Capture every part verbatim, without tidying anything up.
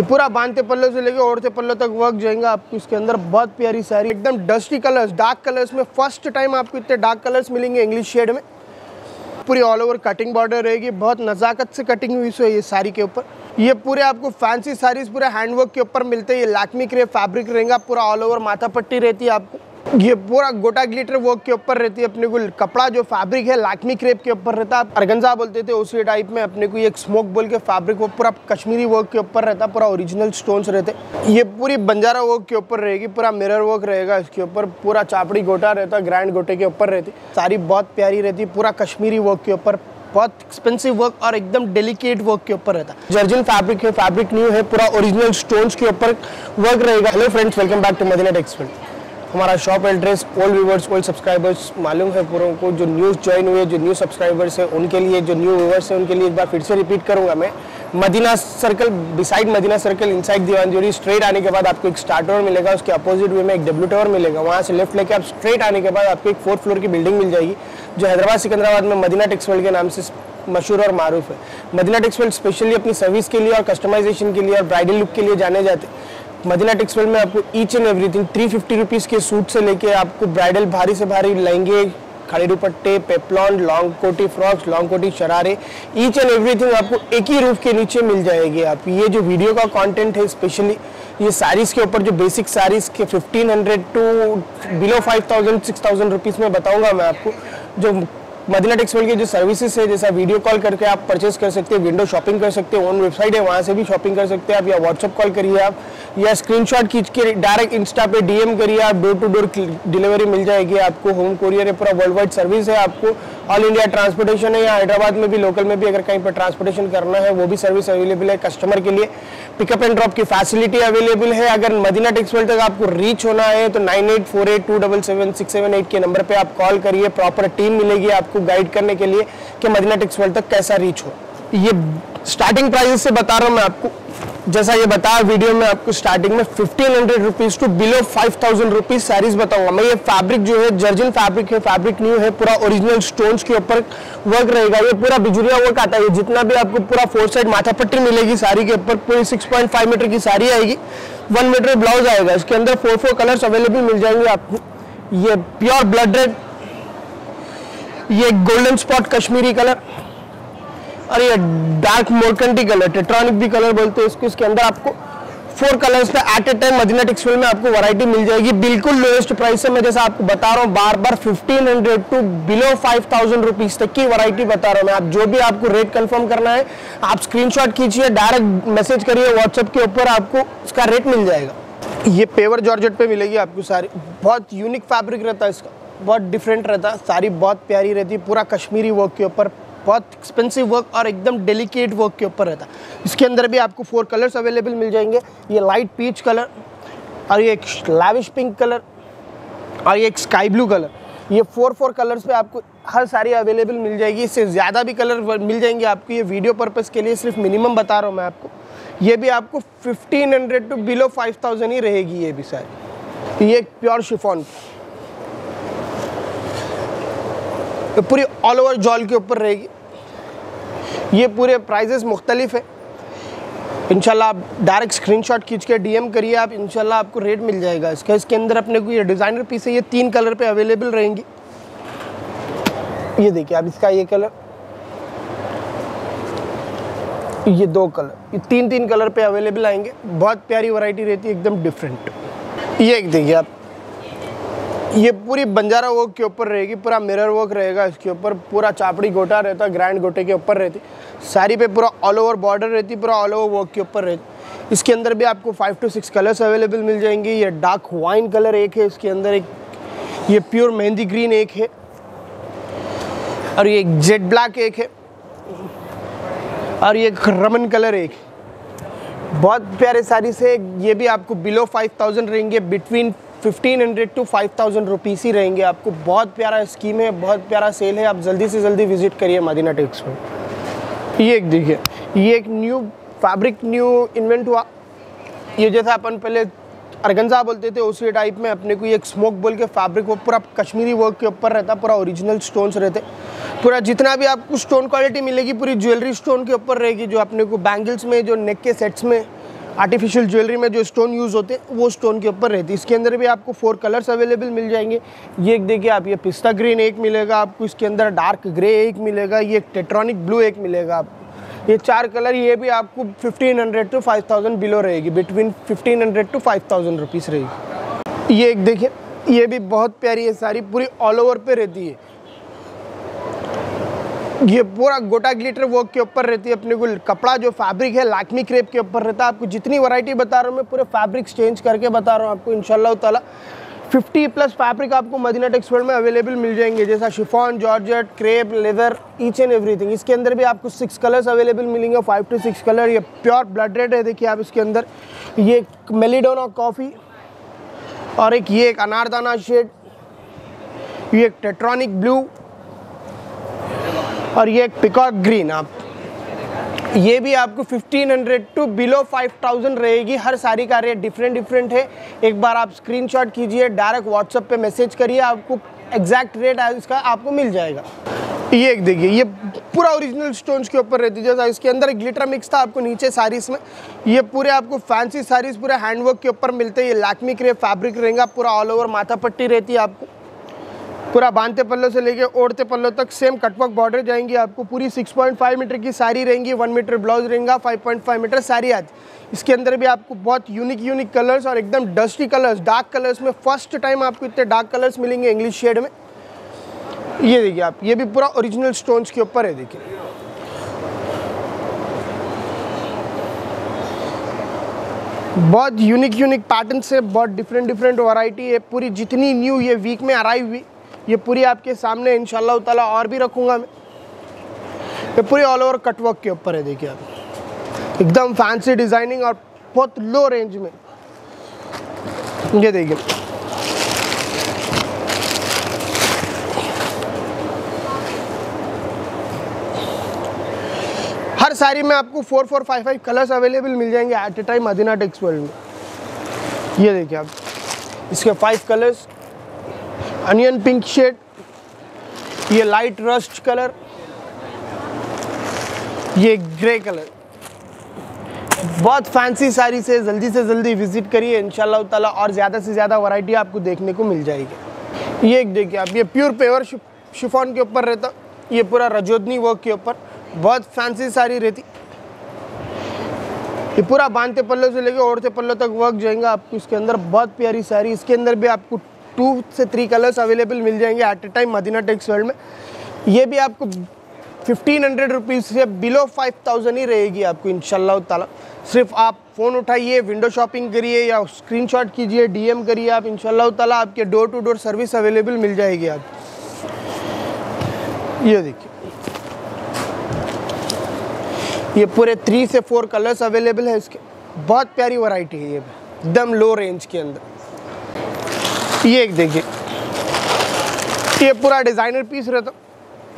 ये पूरा बांधते पल्लों से लेके ओढ़ते पल्लों तक वर्क जाएगा आपको इसके अंदर। बहुत प्यारी साड़ी, एकदम डस्टी कलर्स, डार्क कलर्स में फर्स्ट टाइम आपको इतने डार्क कलर्स मिलेंगे इंग्लिश शेड में। पूरी ऑल ओवर कटिंग बॉर्डर रहेगी, बहुत नज़ाकत से कटिंग हुई है ये साड़ी के ऊपर। ये पूरे आपको फैंसी साड़ीज पूरे हैंडवर्क के ऊपर मिलते हैं। ये लैक्मी के फैब्रिक रहेगा, पूरा ऑल ओवर माथा पट्टी रहती है आपको। ये पूरा गोटा ग्लिटर वर्क के ऊपर रहती है अपने को। कपड़ा जो फैब्रिक है लैक्मी क्रेप के ऊपर रहता है, अर्गंजा बोलते थे उसी टाइप में अपने को। ये एक स्मोक बोल के फैब्रिक वो पूरा कश्मीरी वर्क के ऊपर रहता, पूरा ओरिजिनल स्टोन्स रहते। ये पूरी बंजारा वर्क के ऊपर रहेगी, पूरा मिरर वर्क रहेगा इसके ऊपर, पूरा चापड़ी गोटा रहता, ग्रैंड गोटे के ऊपर रहती। साड़ी बहुत प्यारी रहती, पूरा कश्मीरी वर्क के ऊपर, बहुत एक्सपेंसिव वर्क और एकदम डेलिकेट वर्क के ऊपर रहता है। जर्जिन फैब्रिक है, फैब्रिक न्यू है, पूरा ओरिजिनल स्टोन्स के ऊपर वर्क रहेगा। Hello friends, welcome back to Madina Tex world. हमारा shop address old viewers old subscribers मालूम है पूरों को, जो न्यूज़ ज्वाइन हुए, जो न्यू सब्सक्राइबर्स हैं उनके लिए, जो न्यू व्यूवर्स हैं उनके लिए एक बार फिर से रिपीट करूंगा मैं। Madina circle, beside Madina circle inside दीवानजोरी स्ट्रेट आने के बाद आपको एक स्टार टावर मिलेगा, उसके अपोजिट वे में एक डब्ल्यू टावर मिलेगा। वहाँ से लेफ्ट लेके आप स्ट्रेट आने के बाद आपको एक फोर्थ फ्लोर की बिल्डिंग मिल जाएगी, जो हैदराबाद सिकंदराबाद में मदीना टेक्स वर्ल्ड के नाम से मशहूर और मारूफ है। मदीना टेक्स वर्ल्ड स्पेशली अपनी सर्विस के लिए और कस्टमाइजेशन के लिए और ब्राइडल लुक के लिए जाने जाते। मदीना टेक्स वर्ल्ड में आपको each and everything three fifty rupees के सूट से लेके आपको ब्राइडल भारी से भारी लहंगे, खड़े दुपट्टे, पेप्लॉन, लॉन्ग कोटी फ्रॉक्स, लॉन्ग कोटी शरारे, ईच एंड एवरीथिंग आपको एक ही रूफ के नीचे मिल जाएगी। आप ये जो वीडियो का कंटेंट है स्पेशली ये साड़ीज़ के ऊपर, जो बेसिक साड़ीज़ के fifteen hundred to below five thousand six thousand rupees में बताऊँगा मैं आपको। जो मदीना टेक्स वर्ल्ड की जो सर्विसेज है, जैसा वीडियो कॉल करके आप परचेस कर सकते हैं, विंडो शॉपिंग कर सकते हैं, ऑन वेबसाइट है वहाँ से भी शॉपिंग कर सकते हैं आप, या व्हाट्सअप कॉल करिए आप, या स्क्रीनशॉट खींच के डायरेक्ट इंस्टा पे डीएम करिए आप, डोर टू डोर डिलीवरी मिल जाएगी आपको। होम कोरियर है, पूरा वर्ल्ड वाइड सर्विस है आपको, ऑल इंडिया ट्रांसपोर्टेशन है, या हैदराबाद में भी लोकल में भी अगर कहीं पर ट्रांसपोर्टेशन करना है वो भी सर्विस अवेलेबल है कस्टमर के लिए। पिकअप एंड ड्रॉप की फैसिलिटी अवेलेबल है। अगर मदीना टेक्स वर्ल्ड तक आपको रीच होना है तो nine eight four eight two double seven six seven eight के नंबर पर आप कॉल करिए, प्रॉपर टीम मिलेगी आपको गाइड करने के लिए कि मदीना टेक्स वर्ल्ड तक कैसा रीच हो। ये स्टार्टिंग प्राइस से बता रहा हूँ मैं आपको, जैसा ये बताया वीडियो में आपको स्टार्टिंग में fifteen hundred rupees to below five thousand rupees saris बताऊंगा मैं। ये फैब्रिक जो है जर्जिन फैब्रिक है, फैब्रिक न्यू है, पूरा ओरिजिनल स्टोन्स के ऊपर वर्क रहेगा। ये पूरा बिजुलिया वर्क आता है, जितना भी आपको पूरा फोर साइड माथा पट्टी मिलेगी साड़ी के ऊपर। पूरी सिक्स पॉइंट फाइव मीटर की साड़ी आएगी, वन मीटर ब्लाउज आएगा, इसके अंदर फोर फोर कलर्स अवेलेबल मिल जाएंगे आपको। ये प्योर ब्लड रेड, ये गोल्डन स्पॉट कश्मीरी कलर और ये डार्क मोरकंटी कलर, टेट्रॉनिक भी कलर बोलते हैं इसको। इसके अंदर आपको फोर कलर्स पे at a time Madina Tex world में आपको वैरायटी मिल जाएगी बिल्कुल लोएस्ट प्राइस से। मैं जैसा आपको बता रहा हूँ बार बार fifteen hundred to below five thousand rupees तक की वैरायटी बता रहा हूँ मैं। आप जो भी आपको रेट कंफर्म करना है आप स्क्रीनशॉट कीजिए, डायरेक्ट मैसेज करिए व्हाट्सएप के ऊपर, आपको इसका रेट मिल जाएगा। ये पेवर जॉर्जेट पे मिलेगी आपको सारी, बहुत यूनिक फैब्रिक रहता है इसका, बहुत डिफरेंट रहता है। साड़ी बहुत प्यारी रहती है, पूरा कश्मीरी वर्क के ऊपर, बहुत एक्सपेंसिव वर्क और एकदम डेलिकेट वर्क के ऊपर रहता है। इसके अंदर भी आपको फोर कलर्स अवेलेबल मिल जाएंगे। ये लाइट पीच कलर और ये एक लाविश पिंक कलर और ये एक स्काई ब्लू कलर, ये फोर फोर कलर्स पे आपको हर साड़ी अवेलेबल मिल जाएगी। इससे ज़्यादा भी कलर मिल जाएंगे आपको, ये वीडियो पर्पज़ के लिए सिर्फ मिनिमम बता रहा हूँ मैं आपको। ये भी आपको fifteen hundred to below five thousand ही रहेगी ये भी साड़ी। ये प्योर शिफॉन, तो पूरी ऑल ओवर जॉल के ऊपर रहेगी। ये पूरे प्राइजेस मुख्तलिफ है, इंशाल्लाह आप डायरेक्ट स्क्रीनशॉट खींच के डीएम करिए आप, इंशाल्लाह आपको रेट मिल जाएगा इसका। इसके अंदर अपने को ये डिज़ाइनर पीस है, ये तीन कलर पे अवेलेबल रहेंगी। ये देखिए आप, इसका ये कलर, ये दो कलर, ये तीन तीन कलर पे अवेलेबल आएंगे। बहुत प्यारी वैरायटी रहती है, एकदम डिफरेंट। ये एक देखिए आप, ये पूरी बंजारा वर्क के ऊपर रहेगी, पूरा मिरर वर्क रहेगा इसके ऊपर, पूरा चापड़ी गोटा रहता है, ग्रैंड गोटे के ऊपर रहती। साड़ी पे पूरा ऑल ओवर बॉर्डर रहती, पूरा ऑल ओवर वर्क के ऊपर रहती। इसके अंदर भी आपको five to six colours available मिल जाएंगे। ये डार्क वाइन कलर एक है इसके अंदर, एक ये प्योर मेहंदी ग्रीन एक है और ये एक जेट ब्लैक एक है और ये एक रमन कलर एक है। बहुत प्यारे साड़ी से, ये भी आपको बिलो फाइव थाउजेंड रहेंगे, between fifteen hundred to five thousand rupees ही रहेंगे आपको। बहुत प्यारा स्कीम है, बहुत प्यारा सेल है, आप जल्दी से जल्दी विजिट करिए मदीना टेक्स वर्ल्ड। ये एक देखिए, ये एक न्यू फैब्रिक न्यू इन्वेंट हुआ, ये जैसा अपन पहले अर्गंजा बोलते थे उसी टाइप में अपने को। ये एक स्मोक बोल के फैब्रिक वो पूरा कश्मीरी वर्क के ऊपर रहता, पूरा ओरिजिनल स्टोन्स रहते, पूरा जितना भी आपको स्टोन क्वालिटी मिलेगी पूरी ज्वेलरी स्टोन के ऊपर रहेगी, जो अपने को बैंगल्स में, जो नेक के सेट्स में आर्टिफिशियल ज्वेलरी में जो स्टोन यूज़ होते हैं वो स्टोन के ऊपर रहती है। इसके अंदर भी आपको फोर कलर्स अवेलेबल मिल जाएंगे। ये एक देखिए आप, ये पिस्ता ग्रीन एक मिलेगा आपको, इसके अंदर डार्क ग्रे एक मिलेगा, ये एक टेट्रॉनिक ब्लू एक मिलेगा आपको। ये चार कलर, ये भी आपको fifteen hundred to five thousand below रहेगी, between fifteen hundred to five thousand rupees रहेगी। ये एक देखिए, ये भी बहुत प्यारी है, सारी पूरी ऑल ओवर पे रहती है। ये पूरा गोटा ग्लिटर वर्क के ऊपर रहती है। अपने को कपड़ा जो फैब्रिक है लैक्मी क्रेप के ऊपर रहता है। आपको जितनी वैरायटी बता रहा हूँ मैं पूरे फैब्रिक्स चेंज करके बता रहा हूँ आपको। इंशाल्लाह ताला फिफ्टी प्लस फैब्रिक आपको मदीना टेक्स वर्ल्ड में अवेलेबल मिल जाएंगे, जैसा chiffon, georgette, crepe, leather, each and everything. इसके अंदर भी आपको सिक्स कलर्स अवेलेबल मिलेंगे, फाइव टू सिक्स कलर। ये प्योर ब्लड रेड है, देखिए आप इसके अंदर। ये मेलिडोना कॉफ़ी और एक ये एक अनारदाना शेड, ये एक टेट्रॉनिक ब्लू और ये एक पिकॉक ग्रीन। आप ये भी आपको fifteen hundred to below five thousand रहेगी। हर साड़ी का रेट डिफरेंट डिफरेंट है। एक बार आप स्क्रीनशॉट कीजिए, डायरेक्ट व्हाट्सएप पे मैसेज करिए, आपको एग्जैक्ट रेट इसका आपको मिल जाएगा। ये एक देखिए, ये पूरा ओरिजिनल स्टोन्स के ऊपर रहती है, जैसा इसके अंदर एक ग्लिटर मिक्स था आपको नीचे साड़ीज़ में। ये पूरे आपको फैंसी साड़ीज़ पूरे हैंडवर्क के ऊपर मिलते हैं। ये लैक्मी क्रेप फैब्रिक रहेगा, पूरा ऑल ओवर माथा पट्टी रहती है आपको, पूरा बांधते पल्लों से लेके ओढ़ते पल्लों तक सेम कटवर्क बॉर्डर जाएंगी आपको। पूरी सिक्स पॉइंट फाइव मीटर की साड़ी रहेंगी, वन मीटर ब्लाउज रहेगा, five point five metre sari आती। इसके अंदर भी आपको बहुत यूनिक यूनिक कलर्स और एकदम डस्टी कलर्स, डार्क कलर्स में फर्स्ट टाइम आपको इतने डार्क कलर्स मिलेंगे इंग्लिश शेड में। ये देखिए आप, ये भी पूरा ओरिजिनल स्टोन्स के ऊपर है। देखिए बहुत यूनिक यूनिक पैटर्न्स है, बहुत डिफरेंट डिफरेंट वैरायटी है पूरी, जितनी न्यू ये वीक में अराइव हुई ये पूरी आपके सामने इंशाल्लाह ताला और भी रखूँगा मैं। ये पूरी ऑल ओवर कटवर्क के ऊपर है, देखिए आप एकदम फैंसी डिज़ाइनिंग और बहुत लो रेंज में। ये देखिए, हर साड़ी में आपको four four five five colours available मिल जाएंगे at a time Madina Tex world में। ये देखिए आप, इसके five colours, onion pink shade, ये लाइट रस्ट कलर, ये ग्रे कलर। बहुत फैंसी साड़ी से जल्दी से जल्दी विजिट करिए, इंशाल्लाह ताला और ज़्यादा से ज़्यादा वैरायटी आपको देखने को मिल जाएगी। ये एक देखिए आप, ये प्योर पेवर शिफॉन के ऊपर रहता, ये पूरा रजोदनी वर्क के ऊपर, बहुत फैंसी साड़ी रहती। ये पूरा बांधते पल्लों से लेके ओढ़ते पल्लों तक वर्क जाएगा आपको इसके अंदर, बहुत प्यारी साड़ी। इसके अंदर भी आपको टू से थ्री कलर्स अवेलेबल मिल जाएंगे at a time Madina Tex world में। ये भी आपको फिफ्टीन हंड्रेड रुपीज़ से बिलो फाइव थाउजेंड ही रहेगी आपको इंशाल्लाह ताला। सिर्फ आप फ़ोन उठाइए, विंडो शॉपिंग करिए या स्क्रीनशॉट कीजिए, डीएम करिए आप, इंशाल्लाह ताला आपके door to door service available मिल जाएगी आपको। ये देखिए, ये पूरे थ्री से फोर कलर्स अवेलेबल है इसके, बहुत प्यारी वैरायटी है ये भी एकदम लो रेंज के अंदर। ये एक देखिए, ये पूरा डिज़ाइनर पीस रहता,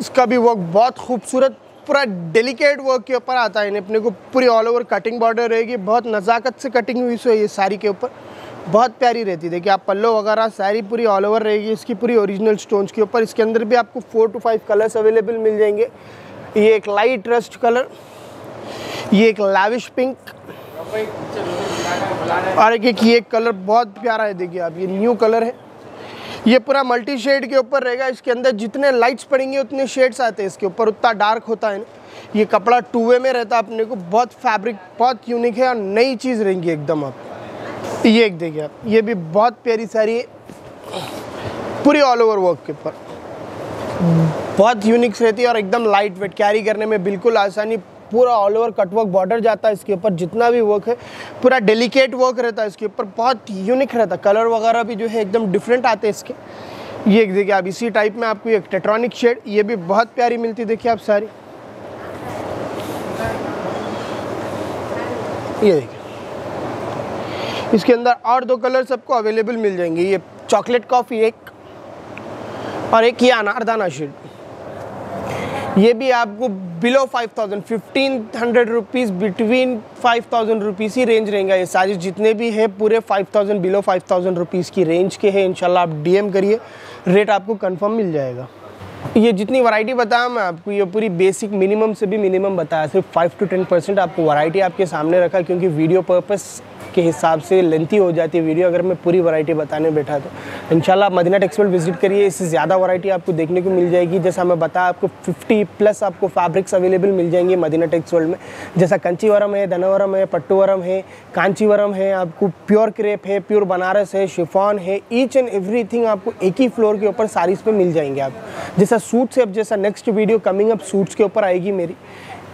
इसका भी वर्क बहुत खूबसूरत पूरा डेलिकेट वर्क के ऊपर आता है। इन्हें अपने को पूरी ऑल ओवर कटिंग बॉर्डर रहेगी, बहुत नज़ाकत से कटिंग हुई सो ये साड़ी के ऊपर बहुत प्यारी रहती है। देखिए आप पल्लो वगैरह साड़ी पूरी ऑल ओवर रहेगी इसकी, पूरी ओरिजिनल स्टोन्स के ऊपर। इसके अंदर भी आपको four to five colours available मिल जाएंगे। ये एक लाइट रस्ट कलर, ये एक लाविश पिंक और एक ये कलर बहुत प्यारा है। देखिए आप, ये न्यू कलर है, ये पूरा मल्टी शेड के ऊपर रहेगा। इसके अंदर जितने लाइट्स पड़ेंगे उतने शेड्स आते हैं इसके ऊपर, उतना डार्क होता है ना। ये कपड़ा टू वे में रहता है अपने को, बहुत फैब्रिक बहुत यूनिक है और नई चीज़ रहेंगी एकदम आप। ये एक देखिए आप, ये भी बहुत प्यारी साड़ी है, पूरी ऑल ओवर वर्क के ऊपर, बहुत यूनिक रहती है और एकदम लाइट वेट, कैरी करने में बिल्कुल आसानी। पूरा ऑल ओवर कटवर्क बॉर्डर जाता है इसके ऊपर, जितना भी वर्क है पूरा डेलिकेट वर्क रहता है इसके ऊपर, बहुत यूनिक रहता है। कलर वगैरह भी जो है एकदम डिफरेंट आते हैं इसके। ये एक देखिए आप, इसी टाइप में आपको एक टेट्रॉनिक शेड, ये भी बहुत प्यारी मिलती है। देखिए आप सारी, ये देखिए इसके अंदर और दो कलर सबको अवेलेबल मिल जाएंगे। ये चॉकलेट कॉफ़ी एक और एक ये अनारदाना शेड। ये भी आपको below five thousand, fifteen hundred rupees between five thousand rupees ही रेंज रहेगा। ये सारी जितने भी है पूरे five thousand below five thousand rupees की रेंज के हैं। इंशाल्लाह आप डीएम करिए, रेट आपको कंफर्म मिल जाएगा। ये जितनी वैरायटी बताया मैं आपको, ये पूरी बेसिक मिनिमम से भी मिनिमम बताया। सिर्फ फाइव टू टेन परसेंट आपको वैरायटी आपके सामने रखा, क्योंकि वीडियो पर्पस के हिसाब से लेंथी हो जाती है वीडियो अगर मैं पूरी वैरायटी बताने बैठा तो। इंशाल्लाह आप मदीना टेक्स वर्ल्ड विजिट करिए, इससे ज़्यादा वैरायटी आपको देखने को मिल जाएगी। जैसा मैं बताया आपको फिफ्टी प्लस आपको फैब्रिक्स अवेलेबल मिल जाएंगे मदीना टेक्स वर्ल्ड में। जैसा कंचीवरम है, धनवरम है, पट्टूवरम है, कांचीवरम है, आपको प्योर क्रेप है, प्योर बनारस है, शिफॉन है, ईच एंड एवरीथिंग आपको एक ही फ्लोर के ऊपर साड़ीज़ पर मिल जाएंगे आपको। जैसा सूट्स है, अब जैसा next video coming up suits के ऊपर आएगी मेरी,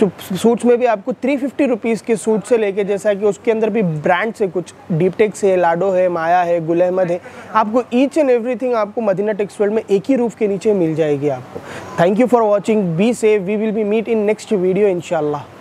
तो सूट्स में भी आपको थ्री फिफ्टी रुपीज़ के सूट से लेके, जैसा कि उसके अंदर भी ब्रांड्स है कुछ, डीपटेक्स है, लाडो है, माया है, गुल अहमद है, आपको ईच एंड एवरीथिंग आपको मदीना टेक्स वर्ल्ड में एक ही रूफ के नीचे मिल जाएगी आपको। Thank you for watching, be safe, we will be meet in next video इंशाल्लाह।